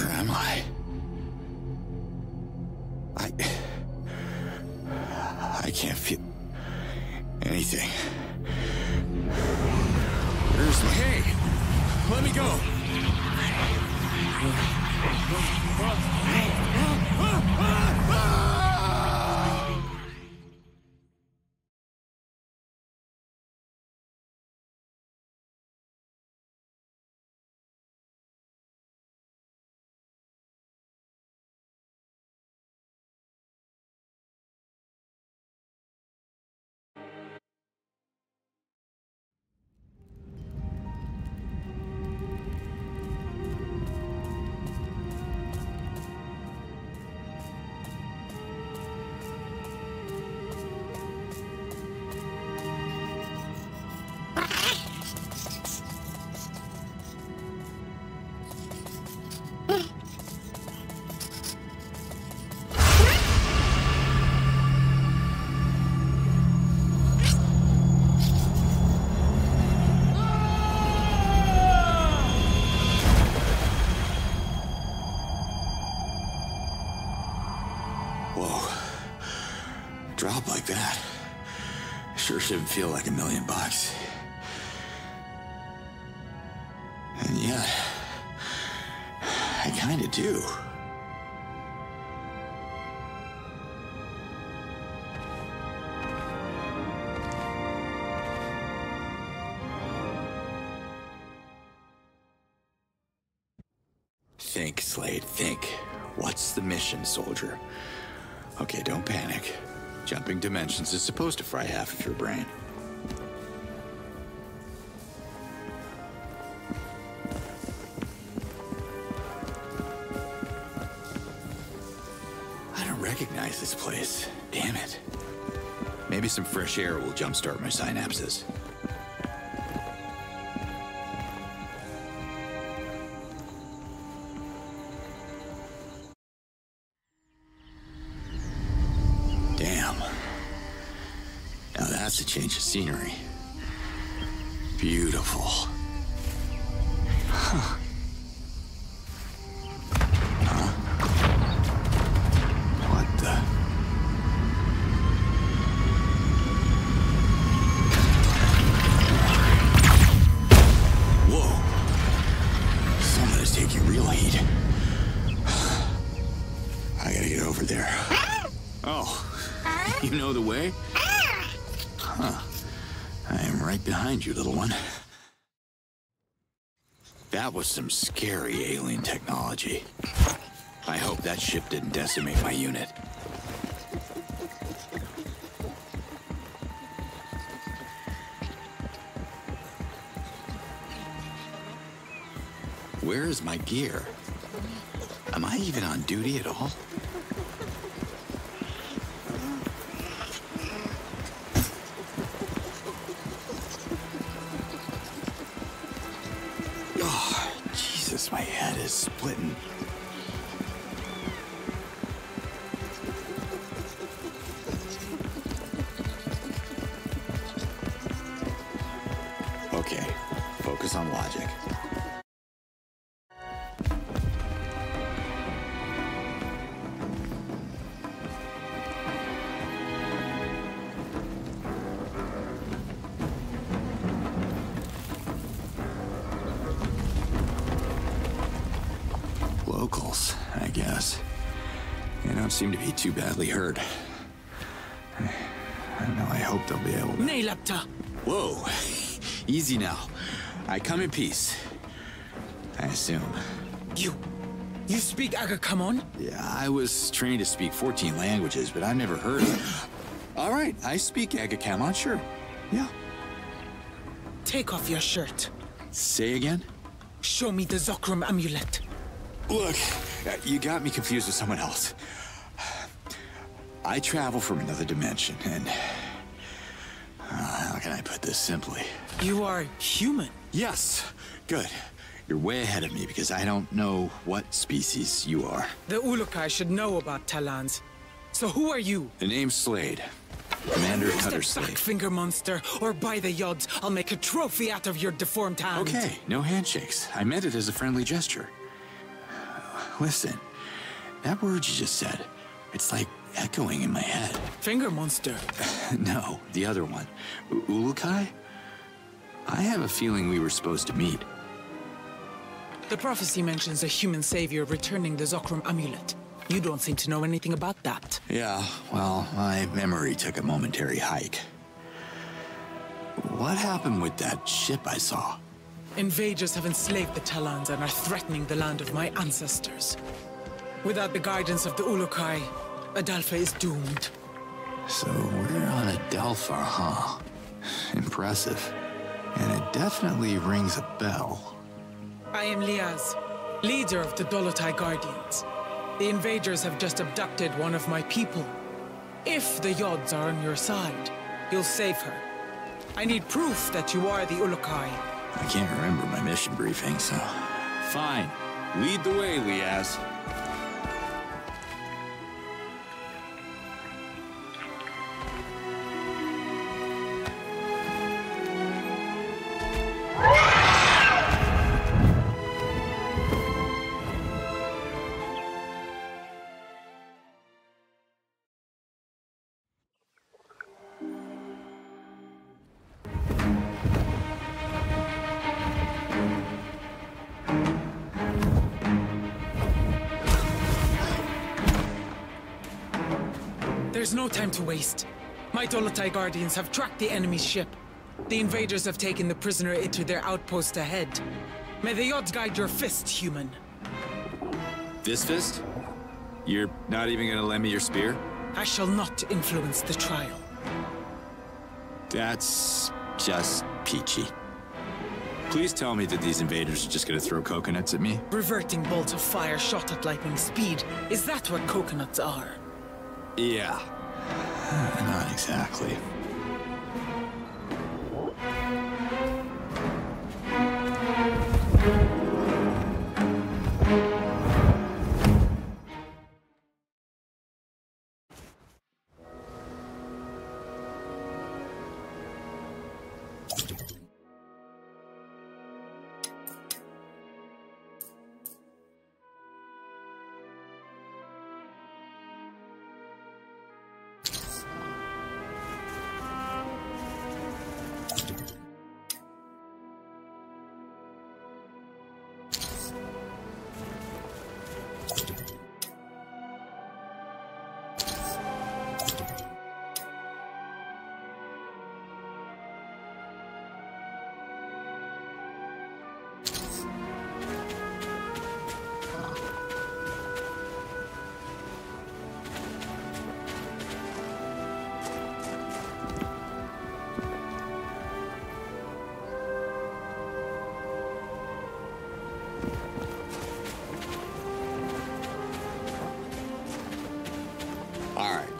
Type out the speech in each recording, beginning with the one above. Where am I can't feel anything. Where's my... Hey! Let me go! Shouldn't feel like $1,000,000. And yet, I kinda do. Think, Slade, think. What's the mission, soldier? Okay, don't panic. Jumping dimensions is supposed to fry half of your brain. I don't recognize this place. Damn it. Maybe some fresh air will jumpstart my synapses. To change the scenery. Beautiful. Huh. What the... Whoa. Someone is taking real heat. I gotta get over there. Oh, you know the way? Right behind you, little one. That was some scary alien technology. I hope that ship didn't decimate my unit. Where is my gear? Am I even on duty at all? Splitting. Okay, focus on logic. Seem to be too badly hurt. I don't know, I hope they'll be able to... Whoa! Easy now. I come in peace. I assume. You speak Aga Kamon? Yeah, I was trained to speak 14 languages, but I've never heard of... Alright, I speak Aga Kamon, sure. Yeah. Take off your shirt. Say again? Show me the Zokrum amulet. Look, you got me confused with someone else. I travel from another dimension, and... how can I put this simply? You are human. Yes. Good. You're way ahead of me, because I don't know what species you are. The Ulukai should know about Talans. So who are you? The name's Slade. Commander Cutter Slade. Blackfinger monster, or by the Yods, I'll make a trophy out of your deformed hand. Okay, no handshakes. I meant it as a friendly gesture. Listen, that word you just said, it's like echoing in my head. Finger monster. No, the other one. Ulukai? I have a feeling we were supposed to meet. The prophecy mentions a human savior returning the Zokrum amulet. You don't seem to know anything about that. Yeah, well, my memory took a momentary hike. What happened with that ship I saw? Invaders have enslaved the Talans and are threatening the land of my ancestors. Without the guidance of the Ulukai, Adelpha is doomed. So we're on Adelpha, huh? Impressive. And it definitely rings a bell. I am Liaz, leader of the Dolotai Guardians. The invaders have just abducted one of my people. If the Yods are on your side, you'll save her. I need proof that you are the Ulukai. I can't remember my mission briefing, so... Fine. Lead the way, Liaz. There's no time to waste. My Dolotai Guardians have tracked the enemy ship. The invaders have taken the prisoner into their outpost ahead. May the Yods guide your fist, human. This fist? You're not even gonna lend me your spear? I shall not influence the trial. That's just peachy. Please tell me that these invaders are just gonna throw coconuts at me. Reverting bolts of fire shot at lightning speed. Is that what coconuts are? Yeah. Not exactly.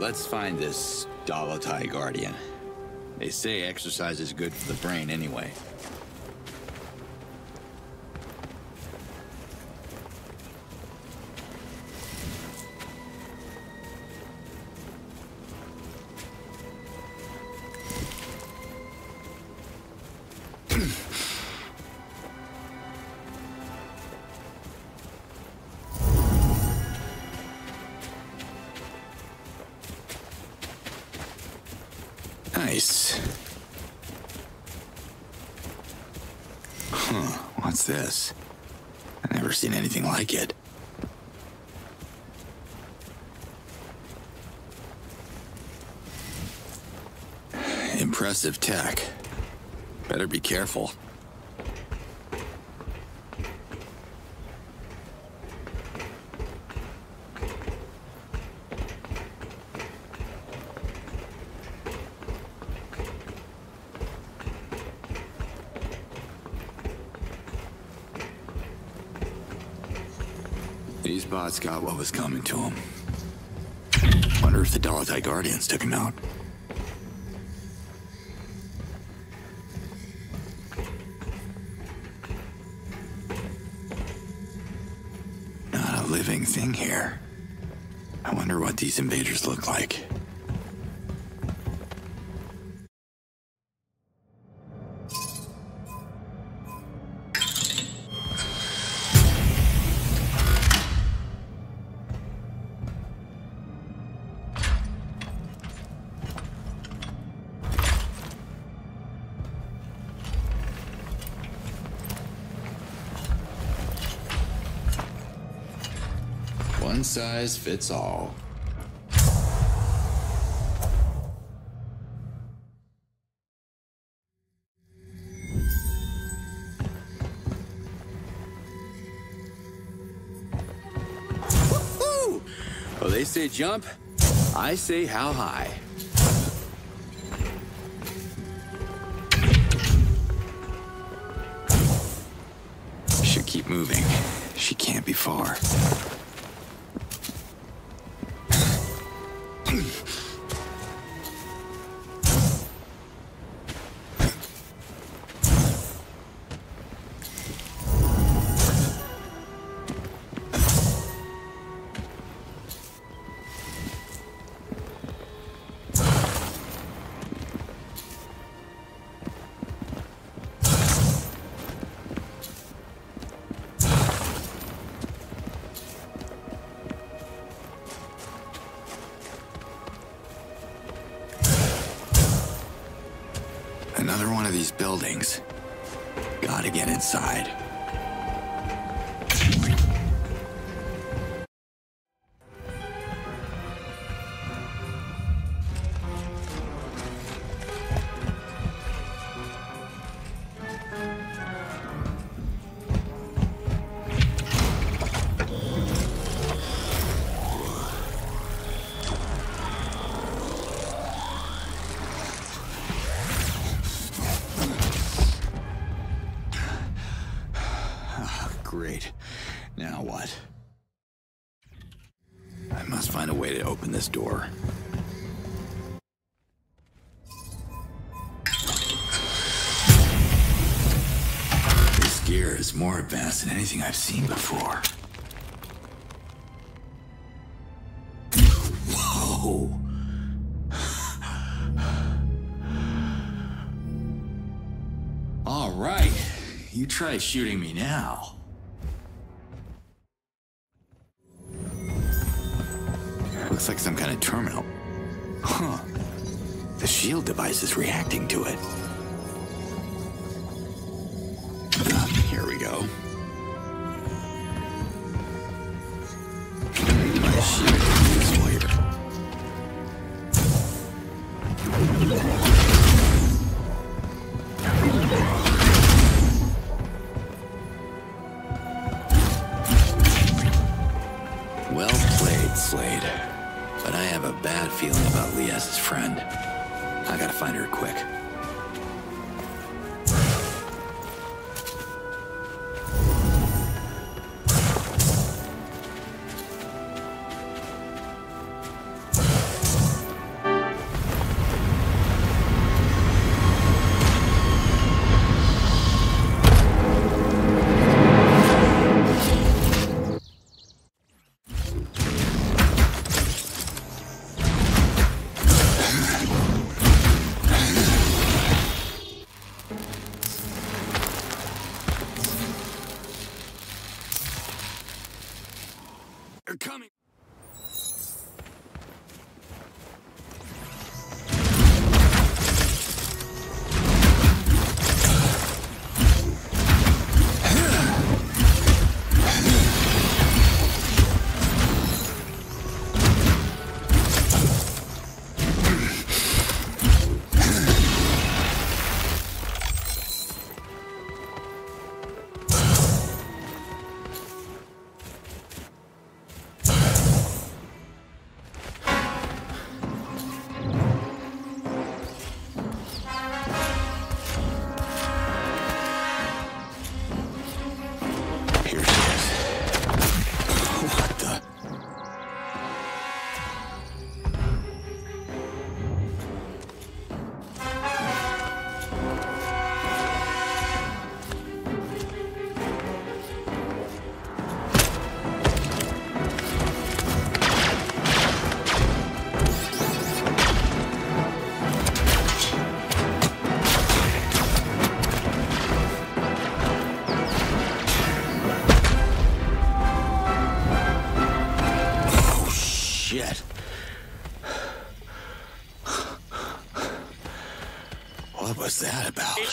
Let's find this Dolotai Guardian. They say exercise is good for the brain anyway. Impressive tech. Better be careful. These bots got what was coming to them. Wonder if the Dolotai Guardians took him out. Thing here. I wonder what these invaders look like. one size fits all. Oh, they say jump, I say how high. Should keep moving. She can't be far. Buildings. Gotta get inside. Door. This gear is more advanced than anything I've seen before. Whoa! All right, you try shooting me now. Looks like some kind of terminal. Huh. The shield device is reacting to it. Here we go. My shield is exploited. Well played, Slade. But I have a bad feeling about Liaz's friend. I gotta find her quick.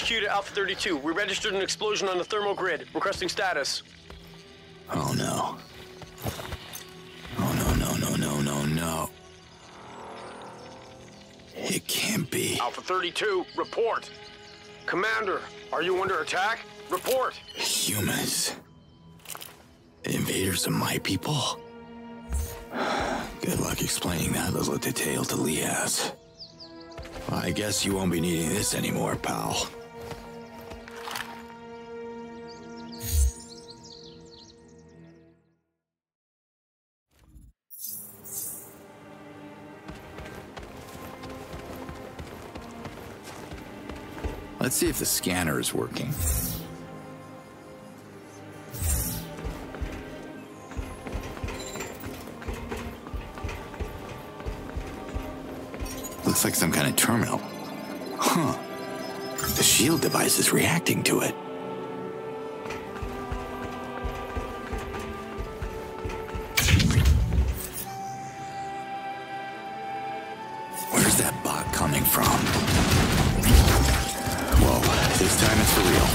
HQ to Alpha-32. We registered an explosion on the thermal grid. Requesting status. Oh no. No. It can't be. Alpha-32, report. Commander, are you under attack? Report. Humans. Invaders of my people? Good luck explaining that little detail to Liaz. I guess you won't be needing this anymore, pal. Let's see if the scanner is working. Looks like some kind of terminal. Huh. The shield device is reacting to it. Where's that bot coming from? Whoa, this time it's for real.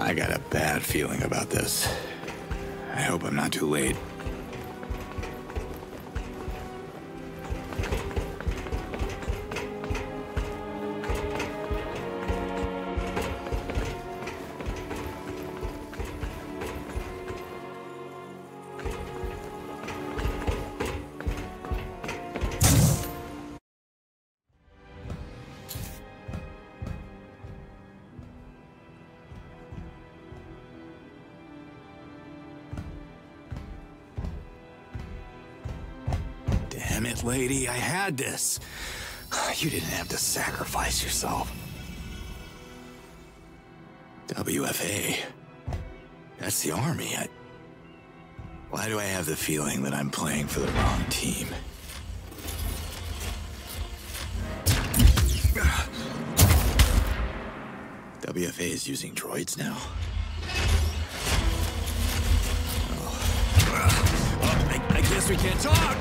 I got a bad feeling about this. I hope I'm not too late. Lady, I had this. You didn't have to sacrifice yourself. WFA. That's the army. Why do I have the feeling that I'm playing for the wrong team? WFA is using droids now. I guess we can't talk.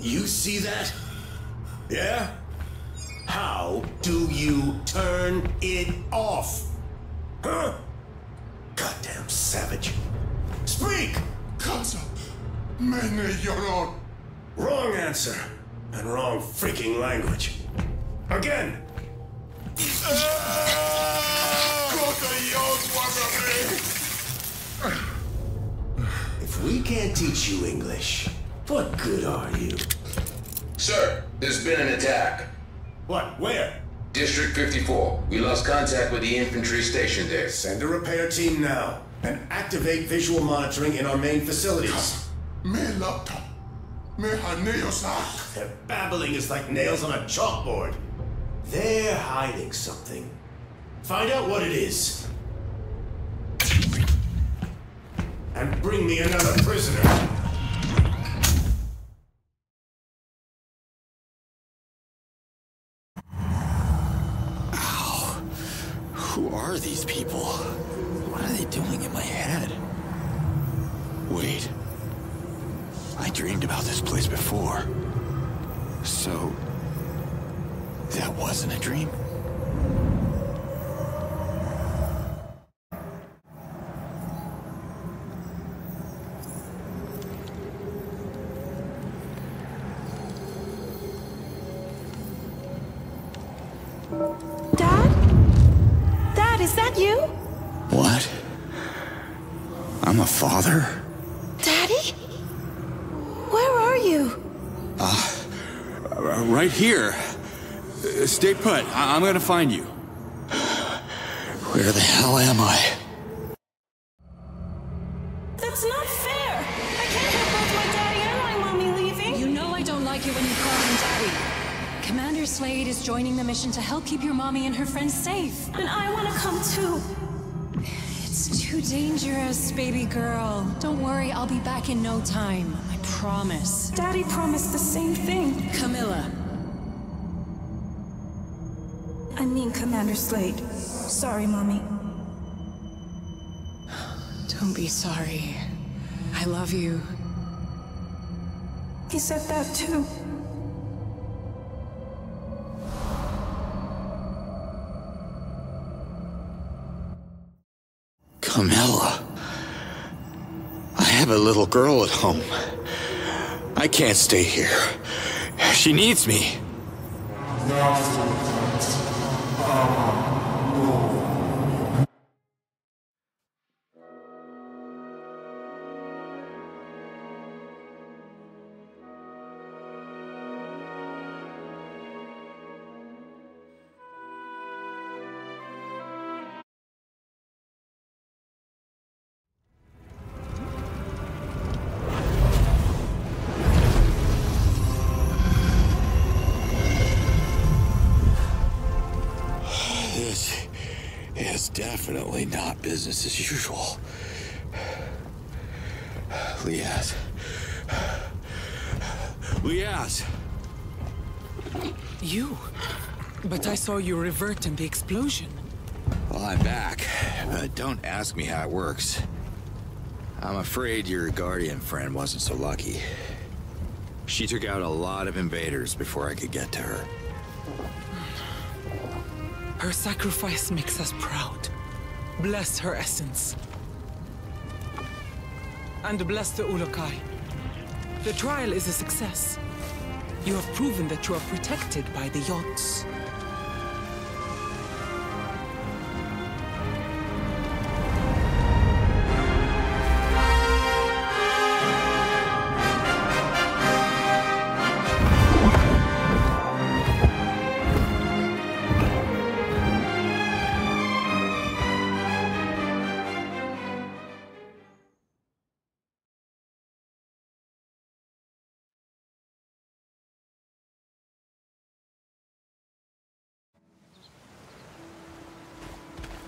You see that? Yeah? How do you turn it off? Huh? Goddamn savage. Speak! Kaza, Mene Yoron. Wrong answer. And wrong freaking language. Again! If we can't teach you English, what good are you? Sir, there's been an attack. What? Where? District 54. We lost contact with the infantry stationed there. Send a repair team now, and activate visual monitoring in our main facilities. Their babbling is like nails on a chalkboard. They're hiding something. Find out what it is. And bring me another prisoner. Who are these people? What are they doing in my head? Wait. I dreamed about this place before. So, that wasn't a dream? Father? Daddy? Where are you? Right here. Stay put. I'm gonna find you. Where the hell am I? That's not fair! I can't have both my daddy and my mommy leaving. You know I don't like it when you call him daddy. Commander Slade is joining the mission to help keep your mommy and her friends safe. And I want to come too. It's too dangerous, baby girl. Don't worry, I'll be back in no time. I promise. Daddy promised the same thing. Camilla. I mean Commander Slade. Sorry, Mommy. Don't be sorry. I love you. He said that too. Camilla. I have a little girl at home. I can't stay here. She needs me. Definitely not business as usual. Liaz. Liaz! You? But I saw you revert in the explosion. Well, I'm back, but don't ask me how it works. I'm afraid your guardian friend wasn't so lucky. She took out a lot of invaders before I could get to her. Her sacrifice makes us proud. Bless her essence. And bless the Ulokai. The trial is a success. You have proven that you are protected by the Yods.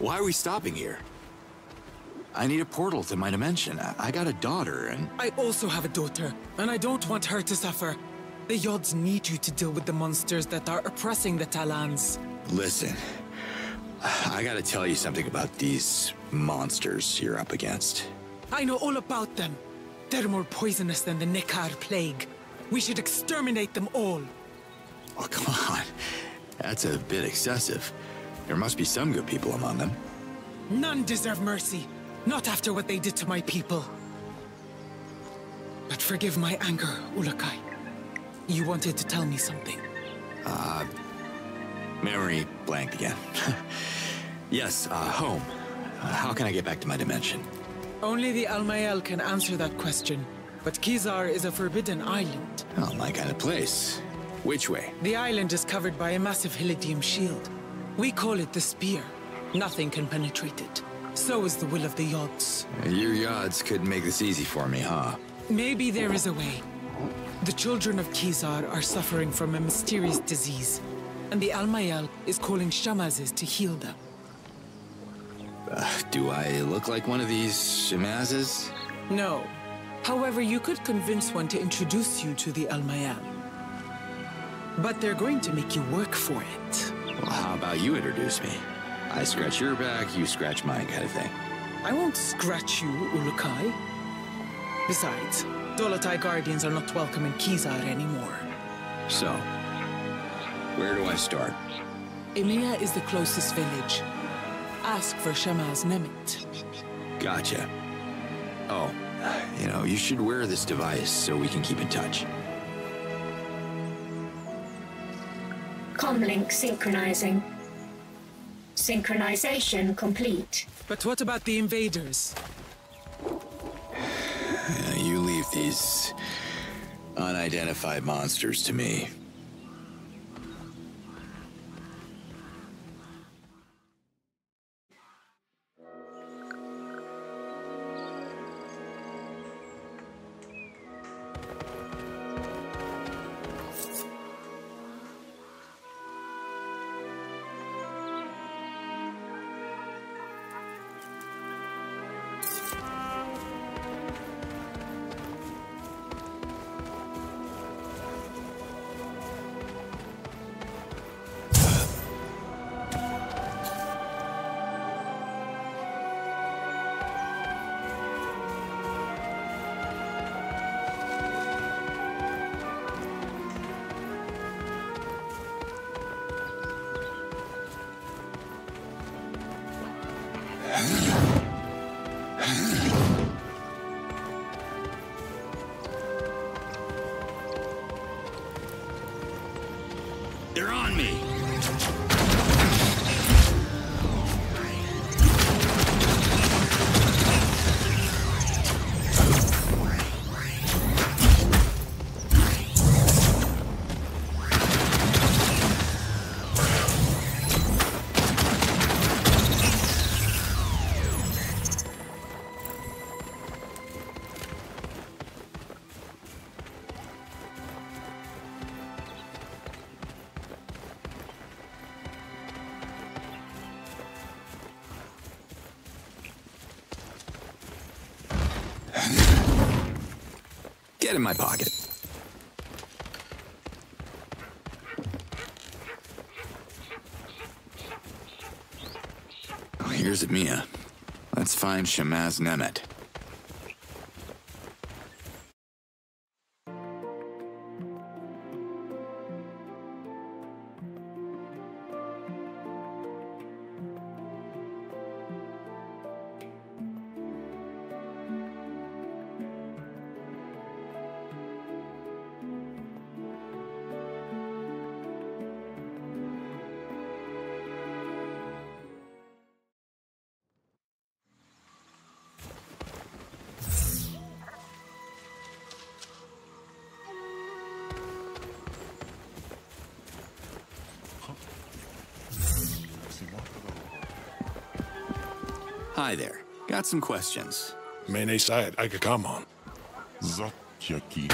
Why are we stopping here? I need a portal to my dimension. I got a daughter and... I also have a daughter, and I don't want her to suffer. The Yods need you to deal with the monsters that are oppressing the Talans. Listen, I gotta tell you something about these monsters you're up against. I know all about them. They're more poisonous than the Nekar Plague. We should exterminate them all. Oh, come on. That's a bit excessive. There must be some good people among them. None deserve mercy. Not after what they did to my people. But forgive my anger, Ulokai. You wanted to tell me something. Memory blanked again. Yes, home. How can I get back to my dimension? Only the Almayel can answer that question. But Kizar is a forbidden island. Oh, my kind of place. Which way? The island is covered by a massive Helidium shield. We call it the Spear. Nothing can penetrate it. So is the will of the Yods. Your Yods couldn't make this easy for me, huh? Maybe there is a way. The children of Kizar are suffering from a mysterious disease, and the Almayel is calling Shamazes to heal them. Do I look like one of these Shamazes? No. However, you could convince one to introduce you to the Almayel. But they're going to make you work for it. Well, how about you introduce me? I scratch your back, you scratch mine kind of thing. I won't scratch you, Ulokai. Besides, Dolotai Guardians are not welcome in Kizar anymore. So, where do I start? Emiya is the closest village. Ask for Shamaz Nemet. Gotcha. Oh, you know, you should wear this device so we can keep in touch. Comlink synchronizing. Synchronization complete. But what about the invaders? You leave these unidentified monsters to me. They're on me. Get in my pocket. Oh, here's Emiya. Let's find Shamaz Nemet. Hi there. Got some questions. Mene Sayed Aga Kamon. Zakyaki.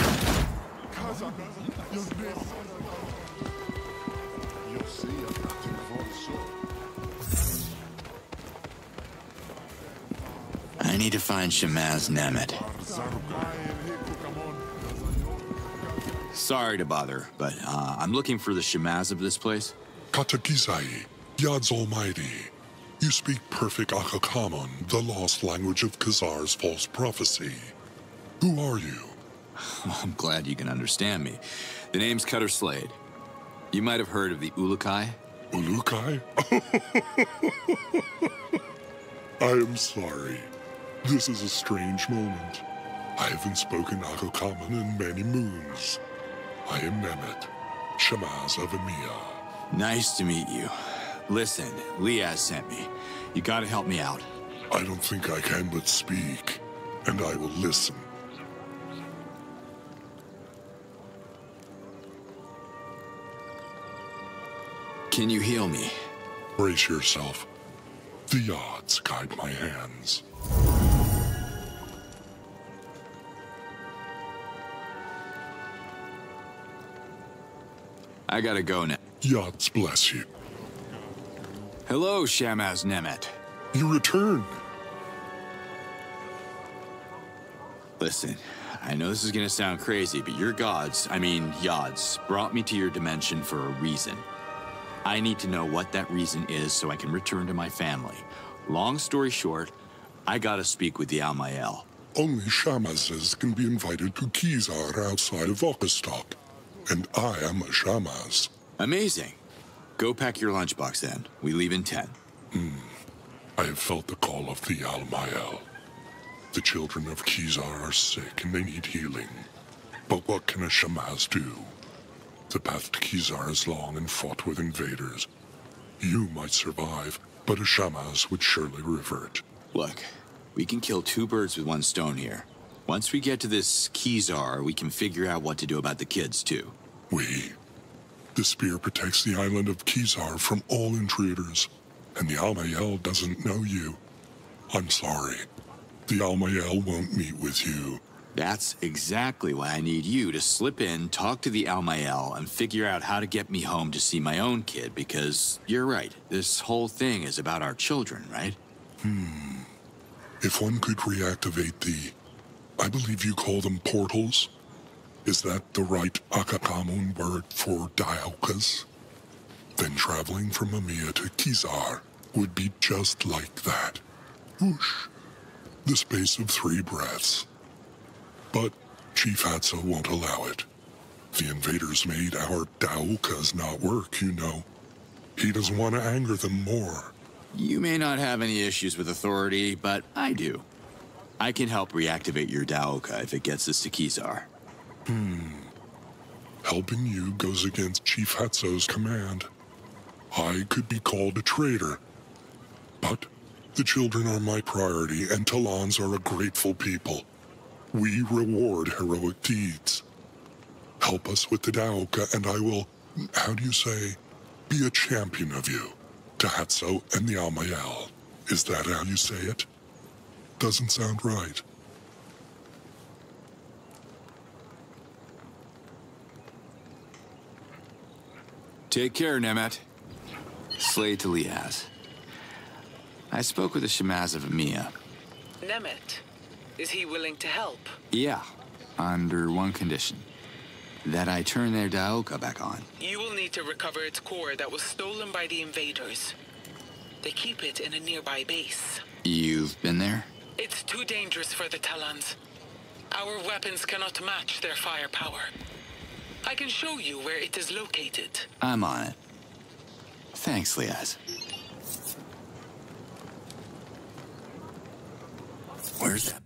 I need to find Shamaz Nemet. Sorry to bother, but I'm looking for the Shamaz of this place. Katakizai, Yods Almighty. You speak perfect Aga Kamon, the lost language of Kizar's false prophecy. Who are you? Well, I'm glad you can understand me. The name's Cutter Slade. You might have heard of the Ulukai. Ulukai? I am sorry. This is a strange moment. I haven't spoken Aga Kamon in many moons. I am Mehmet, Shamaz of Emiya. Nice to meet you. Listen, Liaz sent me. You gotta help me out. I don't think I can but speak, and I will listen. Can you heal me? Brace yourself. The Yods guide my hands. I gotta go now. Yods bless you. Hello, Shamaz Nemet. You return. Listen, I know this is gonna sound crazy, but your gods, I mean Yods, brought me to your dimension for a reason. I need to know what that reason is so I can return to my family. Long story short, I gotta speak with the Almayel. Only Shamazes can be invited to Kizar outside of Valkastok, and I am a Shamaz. Amazing. Go pack your lunchbox, then. We leave in 10. I have felt the call of the Almayel. The children of Kizar are sick and they need healing. But what can a Shamaz do? The path to Kizar is long and fraught with invaders. You might survive, but a Shamaz would surely revert. Look, we can kill two birds with one stone here. Once we get to this Kizar, we can figure out what to do about the kids, too. We? The spear protects the island of Kizar from all intruders, and the Almayel doesn't know you. I'm sorry. The Almayel won't meet with you. That's exactly why I need you to slip in, talk to the Almayel, and figure out how to get me home to see my own kid, because you're right. This whole thing is about our children, right? If one could reactivate the... I believe you call them portals? Is that the right Aga Kamon word for Daokas? Then traveling from Emiya to Kizar would be just like that. Whoosh! The space of 3 breaths. But Chief Hadza won't allow it. The invaders made our Daokas not work, you know. He doesn't want to anger them more. You may not have any issues with authority, but I do. I can help reactivate your Daoka if it gets us to Kizar. Helping you goes against Chief Hatzo's command. I could be called a traitor. But the children are my priority, and Talans are a grateful people. We reward heroic deeds. Help us with the Daoka, and I will, how do you say, be a champion of you, to Hadza and the Almayel. Is that how you say it? Doesn't sound right. Take care, Nemet. Slade to Liaz. I spoke with the Shamaz of Emiya. Nemet, is he willing to help? Yeah, under one condition. That I turn their Daoka back on. You will need to recover its core that was stolen by the invaders. They keep it in a nearby base. You've been there? It's too dangerous for the Talans. Our weapons cannot match their firepower. I can show you where it is located. I'm on it. Thanks, Liaz. Where's that?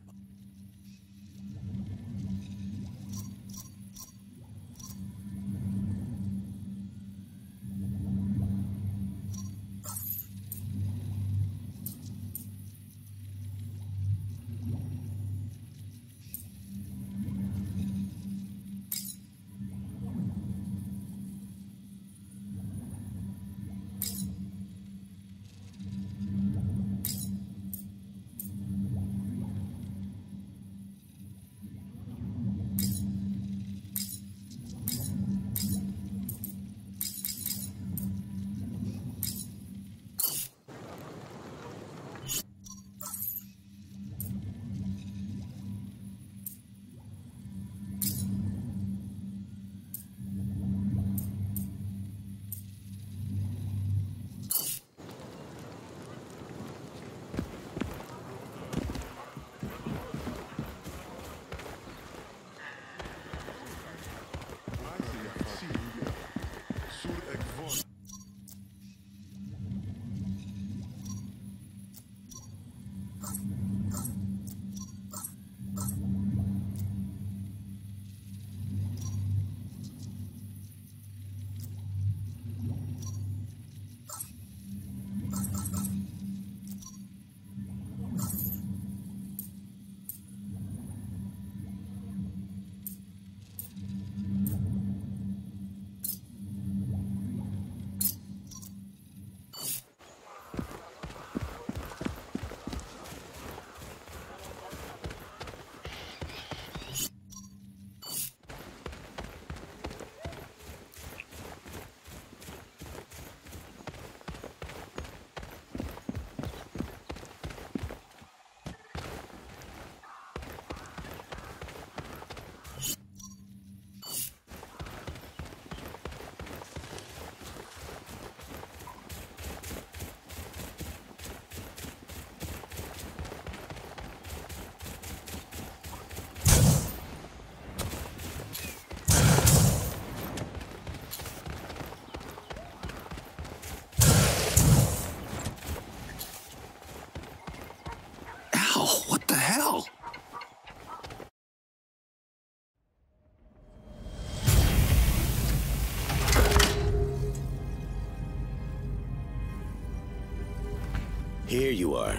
Here you are.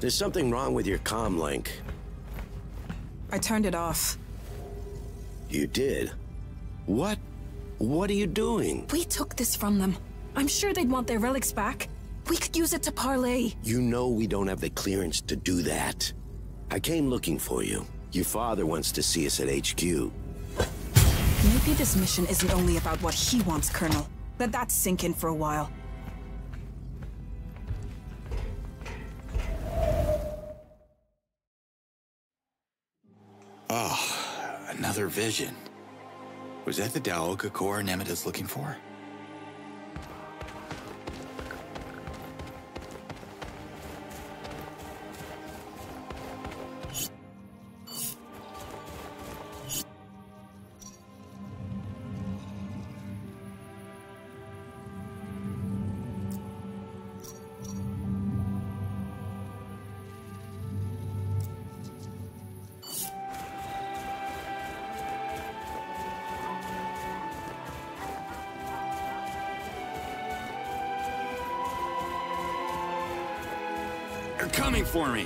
There's something wrong with your comm link. I turned it off. You did? What? What are you doing? We took this from them. I'm sure they'd want their relics back. We could use it to parlay. You know we don't have the clearance to do that. I came looking for you. Your father wants to see us at HQ. Maybe this mission isn't only about what he wants, Colonel. Let that sink in for a while. Another vision. Was that the Daoka core Nemet is looking for? They're coming for me!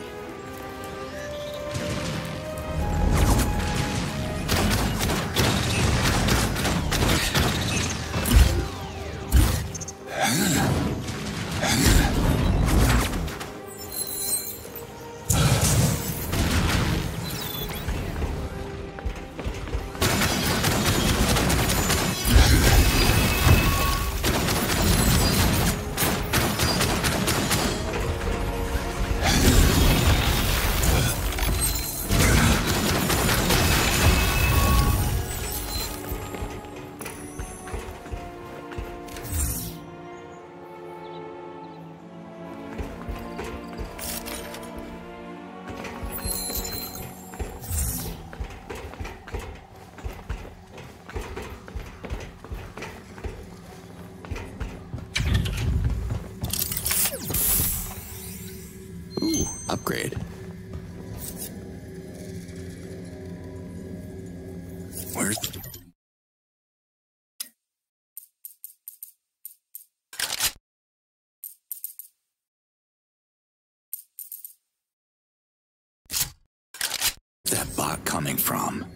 Coming from.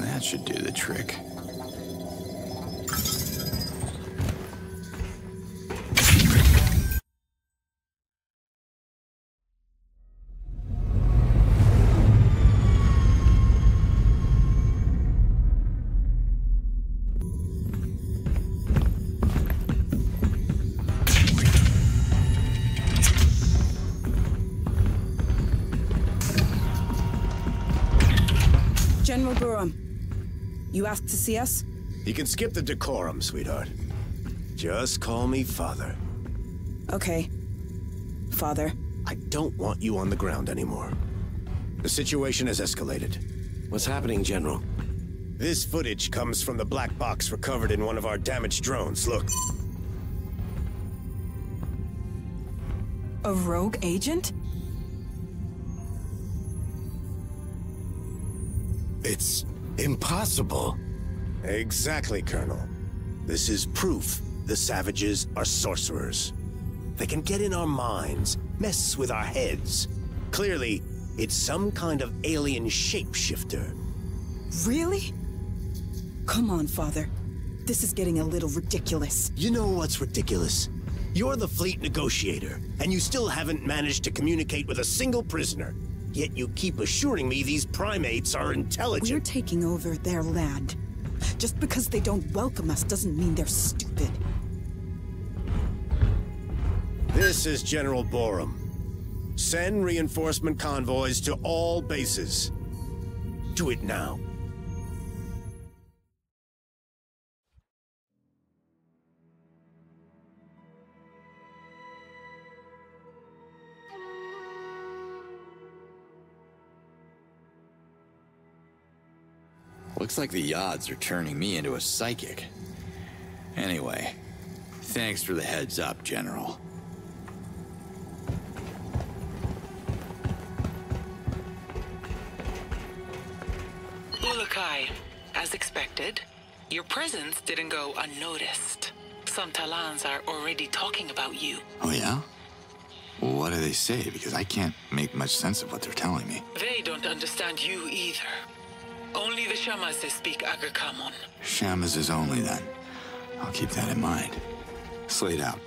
That should do the trick. General Borum, you asked to see us? You can skip the decorum, sweetheart. Just call me Father. Okay. Father. I don't want you on the ground anymore. The situation has escalated. What's happening, General? This footage comes from the black box recovered in one of our damaged drones. Look. A rogue agent? It's impossible. Exactly, Colonel. This is proof the savages are sorcerers. They can get in our minds, mess with our heads. Clearly, it's some kind of alien shapeshifter. Really? Come on, Father. This is getting a little ridiculous. You know what's ridiculous? You're the fleet negotiator, and you still haven't managed to communicate with a single prisoner. Yet you keep assuring me these primates are intelligent. We're taking over their land. Just because they don't welcome us doesn't mean they're stupid. This is General Borum. Send reinforcement convoys to all bases. Do it now. Looks like the Yods are turning me into a psychic. Anyway, thanks for the heads up, General. Molokai, as expected, your presence didn't go unnoticed. Some Talans are already talking about you. Oh yeah? What do they say? Because I can't make much sense of what they're telling me. They don't understand you either. Only the Shamazes speak Aga Kamon. Shamazes only, then. I'll keep that in mind. Slade out.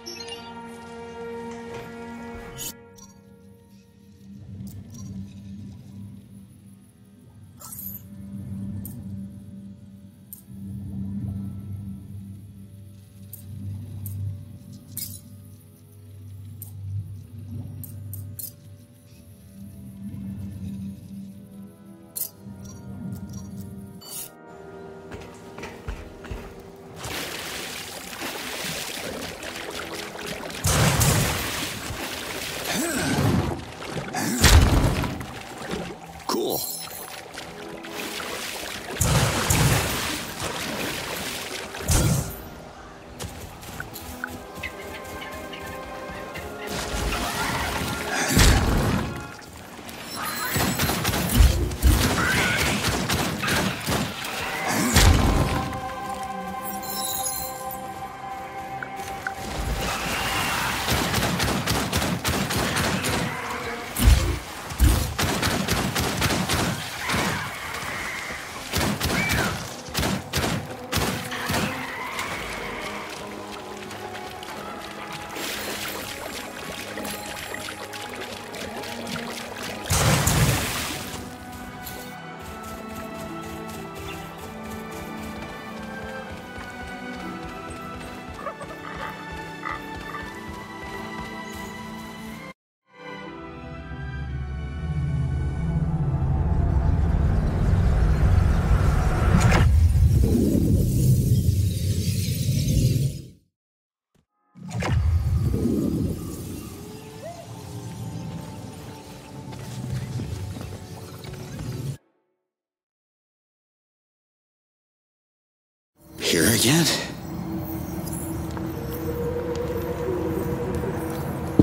Here again?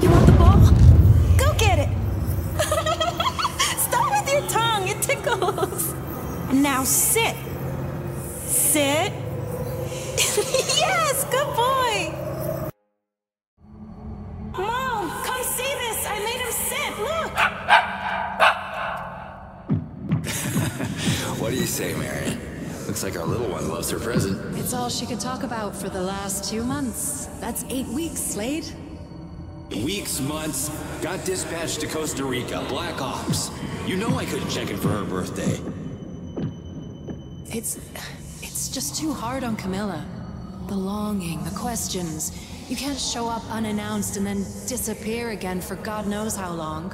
You want the ball? Go get it! Start with your tongue, it tickles! And now sit! Sit! Yes, good boy! Mom, come see this! I made him sit, look! What do you say, Marion? Looks like our little one loves her present. It's all she could talk about for the last 2 months. That's 8 weeks, Slade. Weeks, months. Got dispatched to Costa Rica, Black Ops. You know I couldn't check in for her birthday. It's just too hard on Camilla. The longing, the questions. You can't show up unannounced and then disappear again for God knows how long.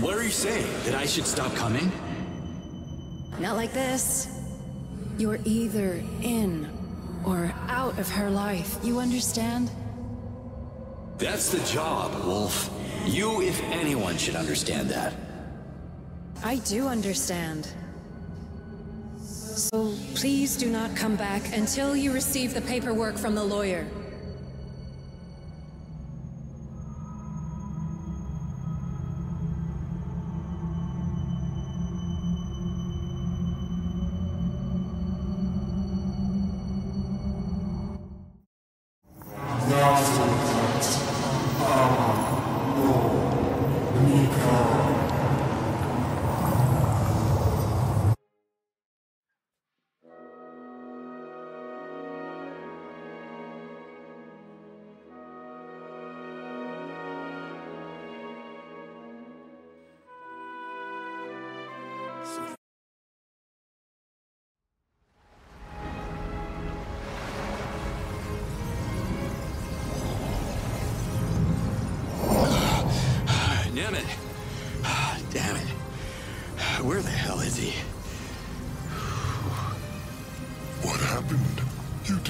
What are you saying? That I should stop coming? Not like this. You're either in or out of her life. You understand? That's the job, Wolf. You, if anyone, should understand that. I do understand. So please do not come back until you receive the paperwork from the lawyer.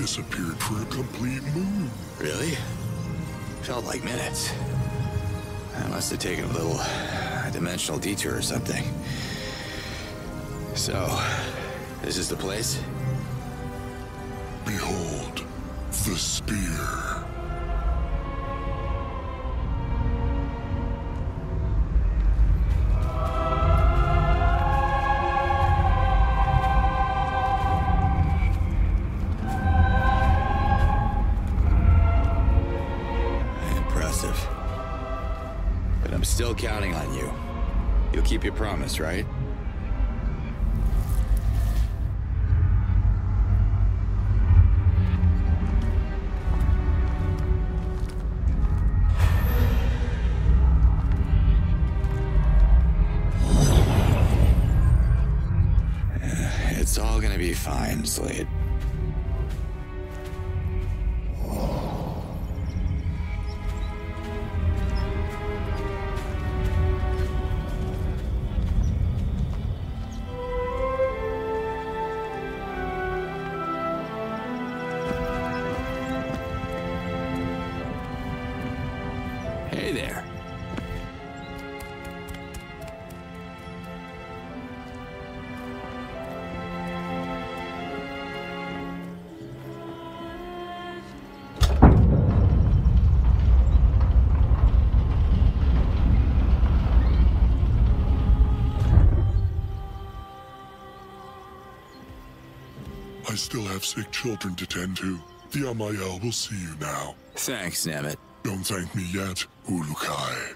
Disappeared for a complete moon. Really? Felt like minutes. I must have taken a little dimensional detour or something. So, this is the place? Behold, the spear. Counting on you. You'll keep your promise, right? It's all gonna be fine, Slade. I still have sick children to tend to. The Almayel will see you now. Thanks, Nemet. Don't thank me yet, Ulukai.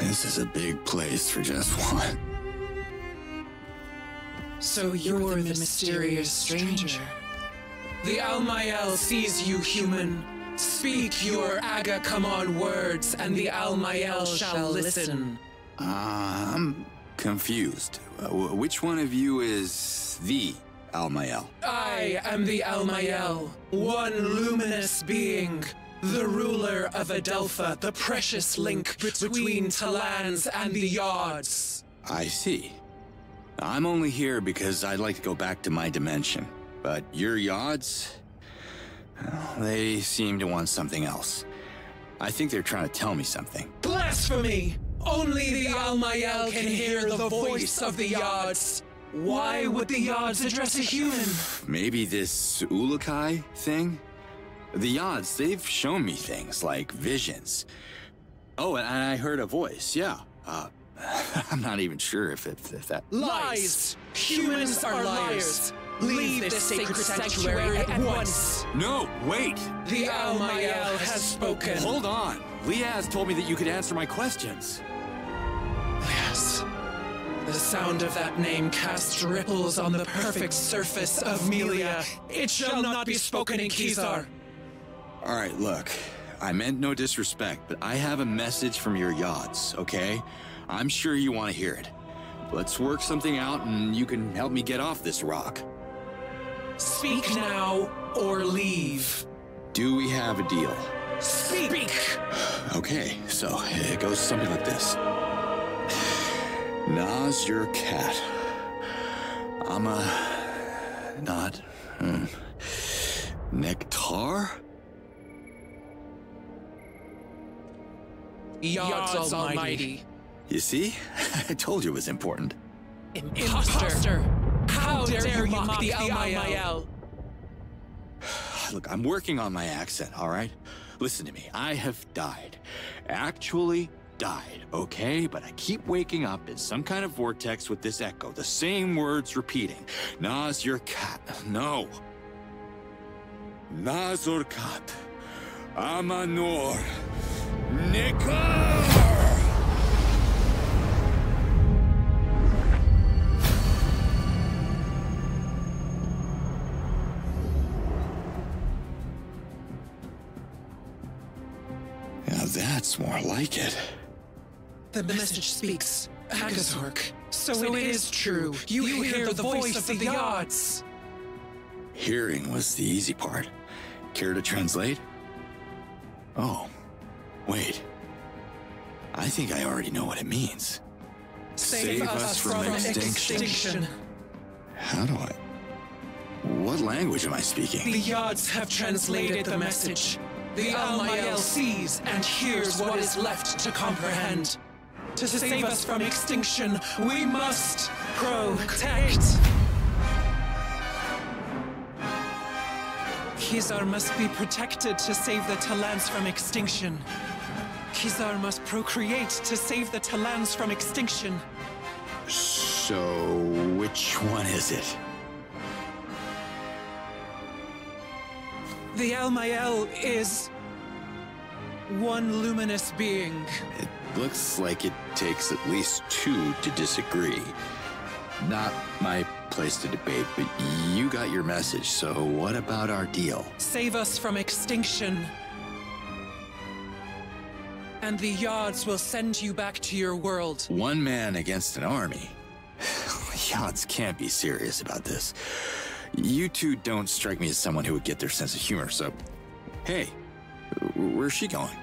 This is a big place for just one. So you're the mysterious stranger. The Almayel sees you, human. Speak your Aga Kamon words, and the Almayel shall listen. I'm confused. Which one of you is the Almayel? I am the Almayel, one luminous being, the ruler of Adelpha, the precious link between Talans and the Yods. I see. I'm only here because I'd like to go back to my dimension. But your Yods, well, they seem to want something else. I think they're trying to tell me something. Blasphemy! Only the Almayel can hear the voice of the Yods. Why would the Yods address a human? Maybe this Ulukai thing? The Yods, they've shown me things like visions. Oh, and I heard a voice, yeah. I'm not even sure if that... Lies! Humans are liars! Leave this sacred sanctuary at once! No, wait! The Almayel has spoken! Hold on! Liaz told me that you could answer my questions. Liaz... The sound of that name casts ripples on the perfect surface of Melia. It shall not be spoken in Kizar! Alright, look. I meant no disrespect, but I have a message from your Yods, okay? I'm sure you want to hear it. Let's work something out and you can help me get off this rock. Speak now, or leave. Do we have a deal? Speak! Okay, so it goes something like this. Naz your cat. I'm a... not... Nektar? Yods Almighty. You see? I told you it was important. Imposter! How dare you mock the Almayel? Look, I'm working on my accent, all right? Listen to me, I have died. Actually died, okay? But I keep waking up in some kind of vortex with this echo. The same words repeating. Naz your cat. No. Nazorkat. Amanor. Nekar! That's more like it. The message speaks, Agazork. So it is true. You hear the voice of the Yods. Hearing was the easy part. Care to translate? Oh, wait. I think I already know what it means. Save us from extinction. How do I... What language am I speaking? The Yods have translated the message. The Almayel sees and hears what is left to comprehend. To save us from extinction, we must protect. Kizar must be protected to save the Talans from extinction. Kizar must procreate to save the Talans from extinction. So, which one is it? The Almayel is... one luminous being. It looks like it takes at least two to disagree. Not my place to debate, but you got your message, so what about our deal? Save us from extinction. And the Yods will send you back to your world. One man against an army? Yods can't be serious about this. You two don't strike me as someone who would get their sense of humor, so... Hey, where's she going?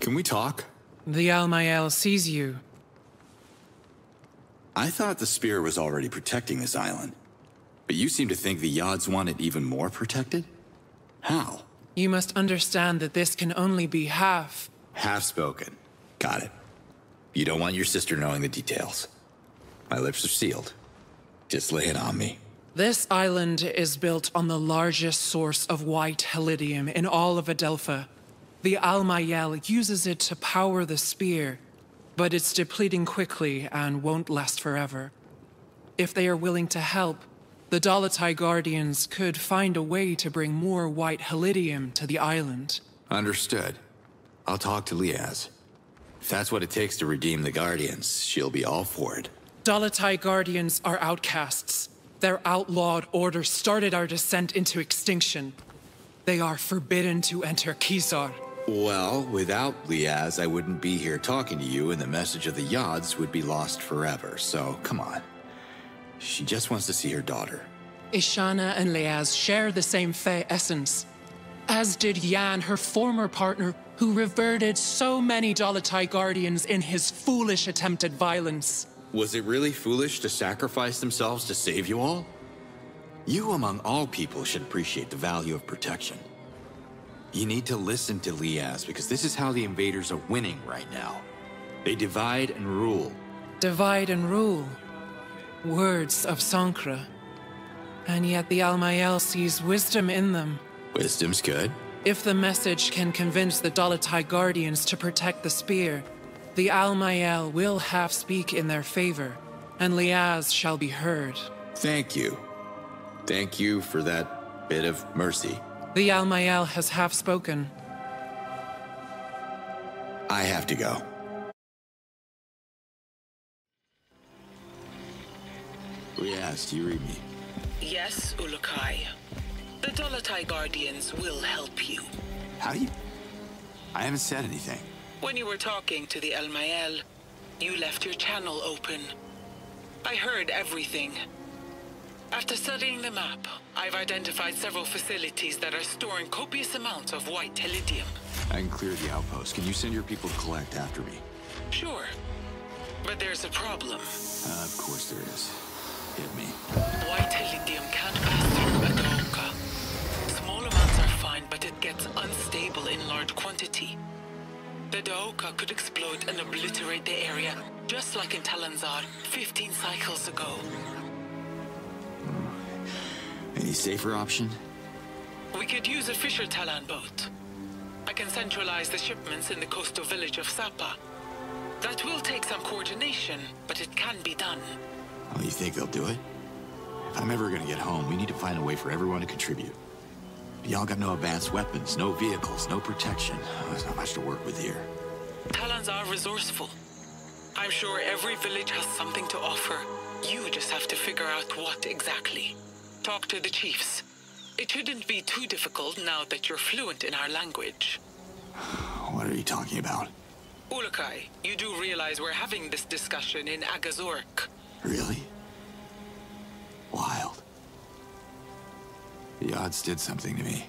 Can we talk? The Almayel sees you. I thought the spear was already protecting this island. But you seem to think the Yods want it even more protected? How? You must understand that this can only be half. Half spoken. Got it. You don't want your sister knowing the details. My lips are sealed. Just lay it on me. This island is built on the largest source of white helidium in all of Adelpha. The Almayel uses it to power the spear, but it's depleting quickly and won't last forever. If they are willing to help, the Dolotai Guardians could find a way to bring more white helidium to the island. Understood. I'll talk to Liaz. If that's what it takes to redeem the Guardians, she'll be all for it. Dolotai Guardians are outcasts. Their outlawed order started our descent into extinction. They are forbidden to enter Kizar. Well, without Liaz, I wouldn't be here talking to you, and the message of the Yods would be lost forever, so come on. She just wants to see her daughter. Ishana and Liaz share the same Fey essence, as did Yan, her former partner, who reverted so many Dolotai Guardians in his foolish attempt at violence. Was it really foolish to sacrifice themselves to save you all? You, among all people, should appreciate the value of protection. You need to listen to Liaz, because this is how the invaders are winning right now. They divide and rule. Divide and rule? Words of Sankra. And yet the Almayel sees wisdom in them. Wisdom's good. If the message can convince the Dolotai Guardians to protect the spear, the Almayel will half speak in their favor, and Liaz shall be heard. Thank you. Thank you for that bit of mercy. The Almayel has half spoken. I have to go. Liaz, do you read me? Yes, Ulukai. The Dolotai Guardians will help you. How do you... I haven't said anything. When you were talking to the Almayel, you left your channel open. I heard everything. After studying the map, I've identified several facilities that are storing copious amounts of White Helidium. I can clear the outpost. Can you send your people to collect after me? Sure. But there's a problem. Of course there is. Hit me. White Helidium can't pass through a Daoka. Small amounts are fine, but it gets unstable in large quantity. The Daoka could explode and obliterate the area, just like in Talanzar 15 cycles ago. Any safer option? We could use a Fisher Talan boat. I can centralize the shipments in the coastal village of Sapa. That will take some coordination, but it can be done. Well, you think they'll do it? If I'm ever gonna get home, we need to find a way for everyone to contribute. Y'all got no advanced weapons, no vehicles, no protection. Oh, there's not much to work with here. Talans are resourceful. I'm sure every village has something to offer. You just have to figure out what exactly. Talk to the chiefs. It shouldn't be too difficult now that you're fluent in our language. What are you talking about? Ulukai, you do realize we're having this discussion in Agazork. Really? Wild. The Yods did something to me.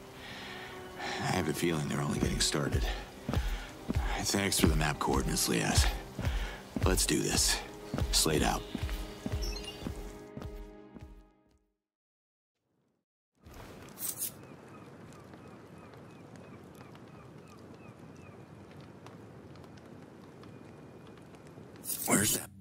I have a feeling they're only getting started. Thanks for the map coordinates, Liaz. Let's do this. Slade out. Where's that?